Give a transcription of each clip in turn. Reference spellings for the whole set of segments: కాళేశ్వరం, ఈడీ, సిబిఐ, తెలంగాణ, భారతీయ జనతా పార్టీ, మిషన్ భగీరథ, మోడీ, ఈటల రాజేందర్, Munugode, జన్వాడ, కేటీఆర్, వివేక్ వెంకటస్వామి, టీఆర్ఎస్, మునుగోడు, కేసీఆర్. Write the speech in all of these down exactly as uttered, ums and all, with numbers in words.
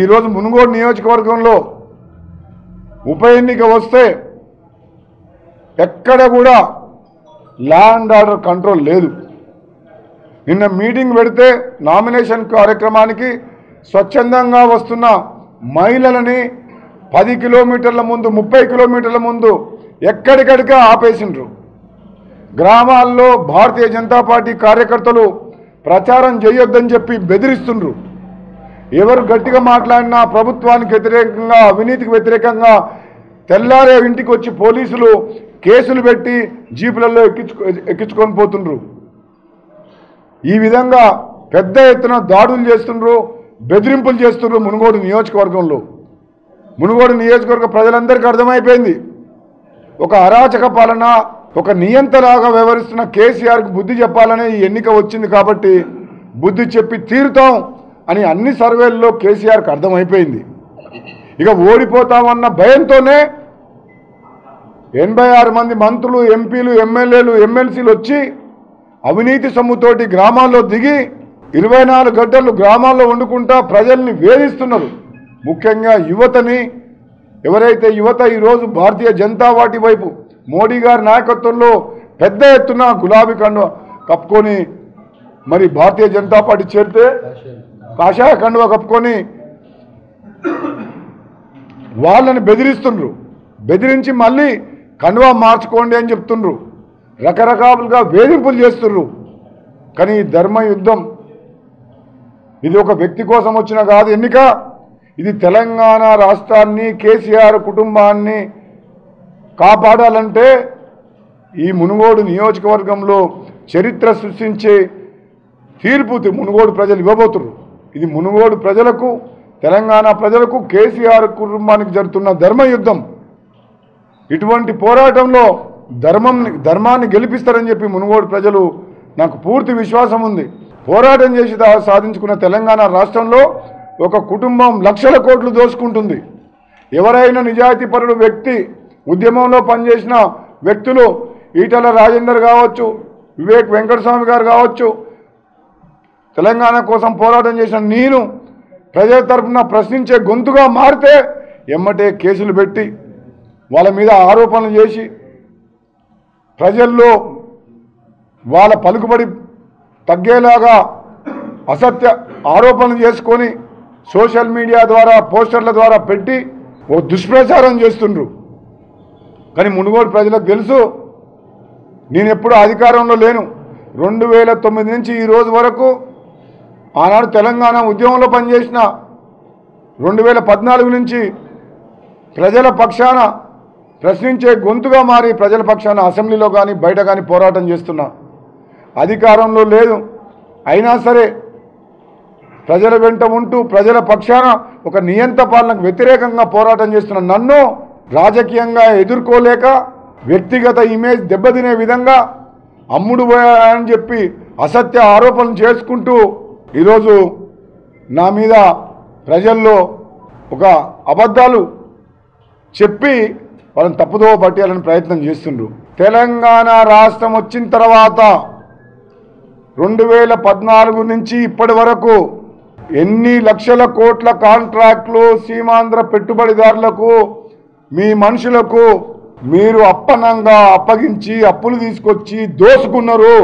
ఈరోజు మునుగోడు నియోజకవర్గంలో ఉప ఎన్నిక వస్తే ఎక్కడ కూడా లా అండ్ ఆర్డర్ కంట్రోల్ లేదు. నిన్న మీటింగ్ పెడితే నామినేషన్ కార్యక్రమానికి స్వచ్ఛందంగా వస్తున్న మహిళలని పది కిలోమీటర్ల ముందు ముప్పై కిలోమీటర్ల ముందు ఎక్కడికడిగా ఆపేసిండ్రు. గ్రామాల్లో భారతీయ జనతా పార్టీ కార్యకర్తలు ప్రచారం చేయొద్దని చెప్పి బెదిరిస్తుండ్రు. ఎవరు గట్టిగా మాట్లాడినా ప్రభుత్వానికి వ్యతిరేకంగా అవినీతికి వ్యతిరేకంగా తెల్లారే ఇంటికి వచ్చి పోలీసులు కేసులు పెట్టి జీపులలో ఎక్కించు ఎక్కించుకొని పోతుండ్రు. ఈ విధంగా పెద్ద ఎత్తున దాడులు చేస్తుండ్రు, బెదిరింపులు చేస్తుండ్రు. మునుగోడు నియోజకవర్గంలో మునుగోడు నియోజకవర్గ ప్రజలందరికీ అర్థమైపోయింది. ఒక అరాచక పాలన, ఒక నియంతలాగా వ్యవహరిస్తున్న కేసీఆర్కి బుద్ధి చెప్పాలనే ఈ ఎన్నిక వచ్చింది. కాబట్టి బుద్ధి చెప్పి తీరుతాం అని అన్ని సర్వేల్లో కేసీఆర్కి అర్థమైపోయింది. ఇక ఓడిపోతామన్న భయంతోనే ఎనభై ఆరు మంది మంత్రులు, ఎంపీలు, ఎమ్మెల్యేలు, ఎమ్మెల్సీలు వచ్చి అవినీతి సొమ్ముతోటి గ్రామాల్లో దిగి ఇరవై నాలుగు గంటలు గ్రామాల్లో వండుకుంటా ప్రజల్ని వేధిస్తున్నారు. ముఖ్యంగా యువతని, ఎవరైతే యువత ఈరోజు భారతీయ జనతా పార్టీ వైపు మోడీ గారి నాయకత్వంలో పెద్ద ఎత్తున గులాబీ కండువ కప్పుకొని మరి భారతీయ జనతా పార్టీ చేరితే కాషాయ కండువ కప్పుకొని వాళ్ళని బెదిరిస్తుండ్రు. బెదిరించి మళ్ళీ కండువా మార్చుకోండి అని చెప్తుండ్రు. రకరకాలుగా వేధింపులు చేస్తుండ్రు. కానీ ఈ ధర్మ యుద్ధం ఇది ఒక వ్యక్తి కోసం వచ్చిన కాదు ఎన్నిక. ఇది తెలంగాణ రాష్ట్రాన్ని, కేసీఆర్ కుటుంబాన్ని కాపాడాలంటే ఈ మునుగోడు నియోజకవర్గంలో చరిత్ర సృష్టించే తీర్పు మునుగోడు ప్రజలు ఇవ్వబోతున్నారు. ఇది మునుగోడు ప్రజలకు, తెలంగాణ ప్రజలకు, కేసీఆర్ కుటుంబానికి జరుగుతున్న ధర్మయుద్ధం. ఇటువంటి పోరాటంలో ధర్మం ధర్మాన్ని గెలిపిస్తారని చెప్పి మునుగోడు ప్రజలు నాకు పూర్తి విశ్వాసం ఉంది. పోరాటం చేసి సాధించుకున్న తెలంగాణ రాష్ట్రంలో ఒక కుటుంబం లక్షల కోట్లు దోచుకుంటుంది. ఎవరైనా నిజాయితీపరుడు వ్యక్తి, ఉద్యమంలో పనిచేసిన వ్యక్తులు, ఈటల రాజేందర్ కావచ్చు, వివేక్ వెంకటస్వామి గారు కావచ్చు, తెలంగాణ కోసం పోరాటం చేసిన నేను ప్రజల తరఫున ప్రశ్నించే గొంతుగా మారితే ఎమ్మటే కేసులు పెట్టి వాళ్ళ మీద ఆరోపణలు చేసి ప్రజల్లో వాళ్ళ పలుకుబడి తగ్గేలాగా అసత్య ఆరోపణలు చేసుకొని సోషల్ మీడియా ద్వారా, పోస్టర్ల ద్వారా పెట్టి ఓ దుష్ప్రచారం చేస్తుండ్రు. కానీ మునుగోడు ప్రజలకు తెలుసు, నేను ఎప్పుడు అధికారంలో లేను. రెండు వేల తొమ్మిది నుంచి ఈ రోజు వరకు ఆనాడు తెలంగాణ ఉద్యమంలో పనిచేసిన, రెండు వేల పద్నాలుగు నుంచి ప్రజల పక్షాన ప్రశ్నించే గొంతుగా మారి ప్రజల పక్షాన అసెంబ్లీలో కానీ బయట కానీ పోరాటం చేస్తున్నా. అధికారంలో లేదు అయినా సరే ప్రజల వెంట ఉంటూ ప్రజల పక్షాన ఒక నియంత పాలనకు వ్యతిరేకంగా పోరాటం చేస్తున్న నన్ను రాజకీయంగా ఎదుర్కోలేక వ్యక్తిగత ఇమేజ్ దెబ్బతినే విధంగా అమ్ముడు అని చెప్పి అసత్య ఆరోపణలు చేసుకుంటూ ఈరోజు నా మీద ప్రజల్లో ఒక అబద్ధాలు చెప్పి వాళ్ళని తప్పుదోవ పట్టేయాలని ప్రయత్నం చేస్తుండ్రు. తెలంగాణ రాష్ట్రం వచ్చిన తర్వాత రెండు వేల పద్నాలుగు నుంచి ఇప్పటి వరకు ఎన్ని లక్షల కోట్ల కాంట్రాక్టులు సీమాంధ్ర పెట్టుబడిదారులకు, మీ మనుషులకు మీరు అప్పనంగా అప్పగించి అప్పులు తీసుకొచ్చి దోసుకున్నారు.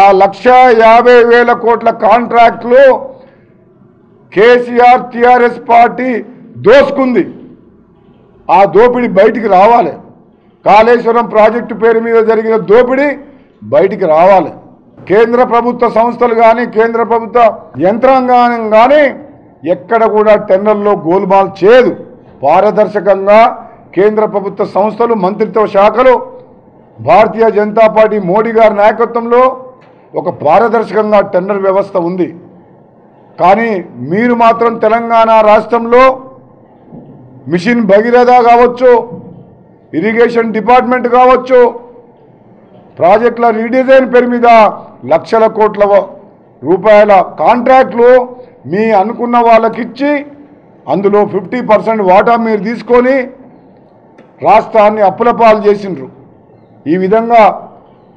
ఆ లక్ష యాభై వేల కోట్ల కాంట్రాక్టులు కేసీఆర్ టీఆర్ఎస్ పార్టీ దోసుకుంది. ఆ దోపిడీ బయటికి రావాలి. కాళేశ్వరం ప్రాజెక్టు పేరు మీద జరిగిన దోపిడీ బయటికి రావాలి. కేంద్ర ప్రభుత్వ సంస్థలు కానీ, కేంద్ర ప్రభుత్వ యంత్రాంగం కానీ ఎక్కడ కూడా టెండర్లో గోల్మాల్ చేయదు. పారదర్శకంగా కేంద్ర ప్రభుత్వ సంస్థలు, మంత్రిత్వ శాఖలు భారతీయ జనతా పార్టీ మోడీ గారి నాయకత్వంలో ఒక పారదర్శకంగా టెండర్ వ్యవస్థ ఉంది. కానీ మీరు మాత్రం తెలంగాణ రాష్ట్రంలో మిషన్ భగీరథ కావచ్చు, ఇరిగేషన్ డిపార్ట్మెంట్ కావచ్చు, ప్రాజెక్టుల రీడిజైన్ పేరు మీద లక్షల కోట్ల రూపాయల కాంట్రాక్ట్లు మీ అనుకున్న వాళ్ళకిచ్చి అందులో ఫిఫ్టీ పర్సెంట్ వాటా మీరు తీసుకొని రాష్ట్రాన్ని అప్పులపాలు చేసిండ్రు. ఈ విధంగా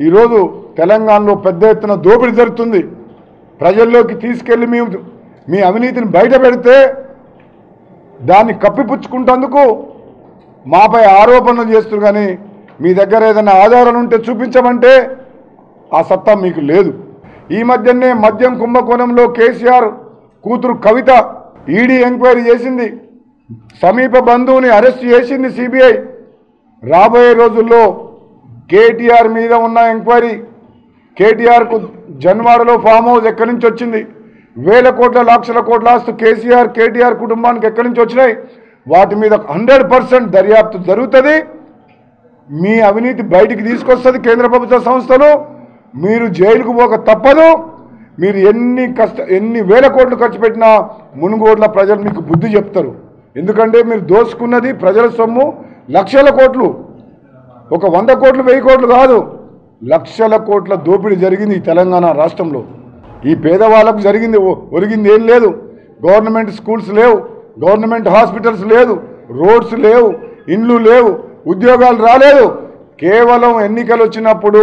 ఈరోజు తెలంగాణలో పెద్ద ఎత్తున దోపిడీ జరుగుతుంది. ప్రజల్లోకి తీసుకెళ్ళి మేము మీ అవినీతిని బయట పెడితే దాన్ని కప్పిపుచ్చుకుంటందుకు మాపై ఆరోపణలు చేస్తున్నారు. కానీ మీ దగ్గర ఏదైనా ఆధారాలు ఉంటే చూపించమంటే ఆ సత్తా మీకు లేదు. ఈ మధ్యనే మద్యం కుంభకోణంలో కేసీఆర్ కూతురు కవిత ఈడీ ఎంక్వైరీ చేసింది, సమీప బంధువుని అరెస్ట్ చేసింది సిబిఐ. రాబోయే రోజుల్లో కేటీఆర్ మీద ఉన్న ఎంక్వైరీ, కేటీఆర్కు జన్వాడలో ఫామ్ హౌస్ ఎక్కడి నుంచి వచ్చింది, వేల కోట్ల లక్షల కోట్ల ఆస్తు కేసీఆర్ కేటీఆర్ కుటుంబానికి ఎక్కడి నుంచి వచ్చినాయి, వాటి మీద హండ్రెడ్ పర్సెంట్ దర్యాప్తు జరుగుతుంది. మీ అవినీతి బయటికి తీసుకొస్తుంది కేంద్ర ప్రభుత్వ సంస్థలు. మీరు జైలుకు పోక తప్పదు. మీరు ఎన్ని కష్ట ఎన్ని వేల కోట్లు ఖర్చు పెట్టినా మునుగోడ్ల ప్రజలు మీకు బుద్ధి చెప్తారు. ఎందుకంటే మీరు దోచుకున్నది ప్రజల సొమ్ము, లక్షల కోట్లు. ఒక వంద కోట్లు వెయ్యి కోట్లు కాదు, లక్షల కోట్ల దోపిడీ జరిగింది ఈ తెలంగాణ రాష్ట్రంలో. ఈ పేదవాళ్ళకు జరిగింది ఒరిగింది ఏం లేదు. గవర్నమెంట్ స్కూల్స్ లేవు, గవర్నమెంట్ హాస్పిటల్స్ లేదు, రోడ్స్ లేవు, ఇండ్లు లేవు, ఉద్యోగాలు రాలేదు. కేవలం ఎన్నికలు వచ్చినప్పుడు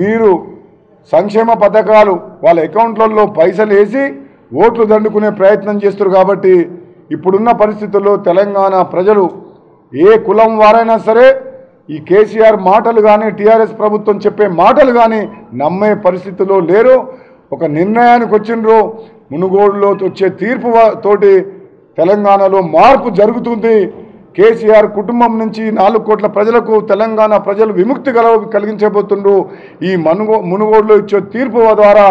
మీరు సంక్షేమ పథకాలు వాళ్ళ అకౌంట్లలో పైసలు వేసి ఓట్లు దండుకునే ప్రయత్నం చేస్తారు. కాబట్టి ఇప్పుడున్న పరిస్థితుల్లో తెలంగాణ ప్రజలు ఏ కులం వారైనా సరే ఈ కేసీఆర్ మాటలు కానీ టీఆర్ఎస్ ప్రభుత్వం చెప్పే మాటలు కానీ నమ్మే పరిస్థితిలో లేరు. ఒక నిర్ణయానికి వచ్చిండ్రు. మునుగోడులో వచ్చే తీర్పు తోటి తెలంగాణలో మార్పు జరుగుతుంది. కేసీఆర్ కుటుంబం నుంచి నాలుగు కోట్ల ప్రజలకు తెలంగాణ ప్రజలు విముక్తి కల కలిగించబోతుండ్రు. ఈ మునుగో మునుగోడులో ఇచ్చే తీర్పు ద్వారా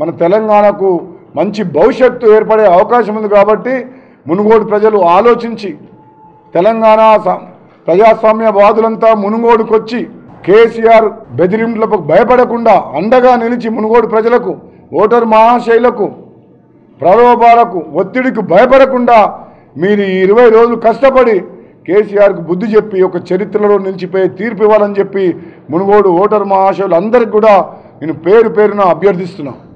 మన తెలంగాణకు మంచి భవిష్యత్తు ఏర్పడే అవకాశం ఉంది. కాబట్టి మునుగోడు ప్రజలు ఆలోచించి, తెలంగాణ ప్రజాస్వామ్యవాదులంతా మునుగోడుకు వచ్చి కేసీఆర్ బెదిరింపులకు భయపడకుండా అండగా నిలిచి మునుగోడు ప్రజలకు, ఓటర్ మహాశైలకు, ప్రలోభాలకు, ఒత్తిడికి భయపడకుండా మీరు ఈ ఇరవై రోజులు కష్టపడి కేసీఆర్కు బుద్ధి చెప్పి ఒక చరిత్రలో నిలిచిపోయి తీర్పు ఇవ్వాలని చెప్పి మునుగోడు ఓటర్ మహాశైలు అందరికి కూడా నేను పేరు పేరున అభ్యర్థిస్తున్నాను.